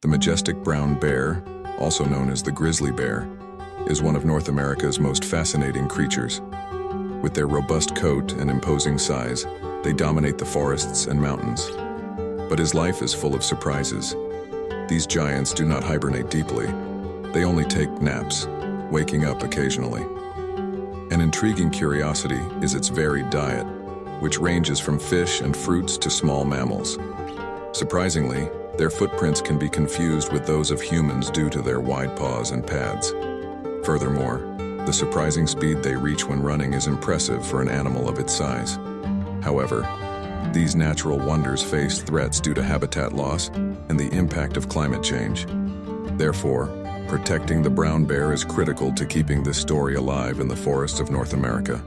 The majestic brown bear, also known as the grizzly bear, is one of North America's most fascinating creatures. With their robust coat and imposing size, they dominate the forests and mountains. But his life is full of surprises. These giants do not hibernate deeply. They only take naps, waking up occasionally. An intriguing curiosity is its varied diet, which ranges from fish and fruits to small mammals. Surprisingly, their footprints can be confused with those of humans due to their wide paws and pads. Furthermore, the surprising speed they reach when running is impressive for an animal of its size. However, these natural wonders face threats due to habitat loss and the impact of climate change. Therefore, protecting the brown bear is critical to keeping this story alive in the forests of North America.